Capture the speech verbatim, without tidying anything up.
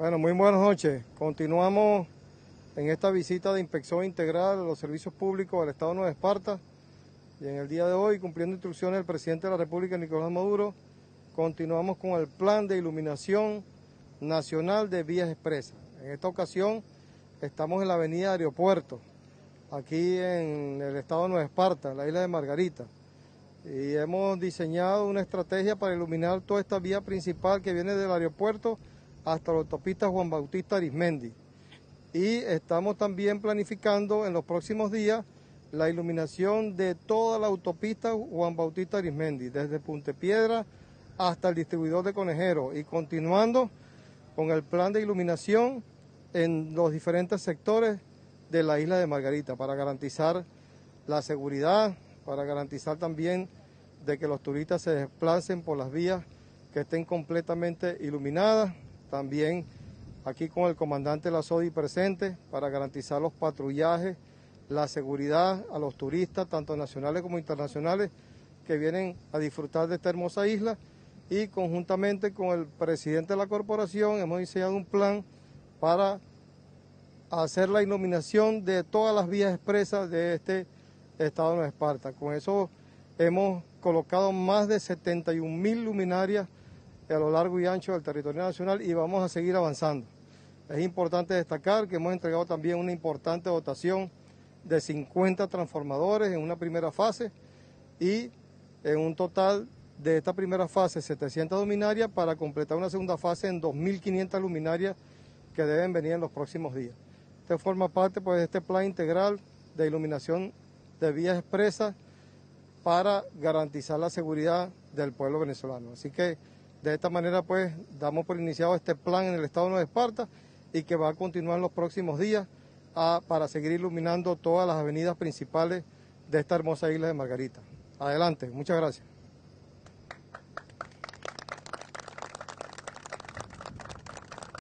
Bueno, muy buenas noches. Continuamos en esta visita de inspección integral a los servicios públicos del Estado de Nueva Esparta. Y en el día de hoy, cumpliendo instrucciones del presidente de la República, Nicolás Maduro, continuamos con el plan de iluminación nacional de vías expresas. En esta ocasión, estamos en la avenida Aeropuerto, aquí en el Estado de Nueva Esparta, en la Isla de Margarita. Y hemos diseñado una estrategia para iluminar toda esta vía principal que viene del aeropuerto hasta la autopista Juan Bautista Arismendi. Y estamos también planificando en los próximos días la iluminación de toda la autopista Juan Bautista Arismendi, desde Punta de Piedra hasta el distribuidor de Conejero, y continuando con el plan de iluminación en los diferentes sectores de la Isla de Margarita, para garantizar la seguridad, para garantizar también de que los turistas se desplacen por las vías que estén completamente iluminadas. También aquí con el comandante Lazodi presente para garantizar los patrullajes, la seguridad a los turistas, tanto nacionales como internacionales, que vienen a disfrutar de esta hermosa isla. Y conjuntamente con el presidente de la corporación hemos diseñado un plan para hacer la iluminación de todas las vías expresas de este Estado de Nueva Esparta. Con eso hemos colocado más de setenta y un mil luminarias a lo largo y ancho del territorio nacional, y vamos a seguir avanzando. Es importante destacar que hemos entregado también una importante dotación de cincuenta transformadores en una primera fase, y en un total de esta primera fase setecientas luminarias, para completar una segunda fase en dos mil quinientas luminarias que deben venir en los próximos días. Esto forma parte, pues, de este plan integral de iluminación de vías expresas para garantizar la seguridad del pueblo venezolano. Así que de esta manera, pues, damos por iniciado este plan en el Estado de Nueva Esparta, y que va a continuar en los próximos días a, para seguir iluminando todas las avenidas principales de esta hermosa Isla de Margarita. Adelante, muchas gracias.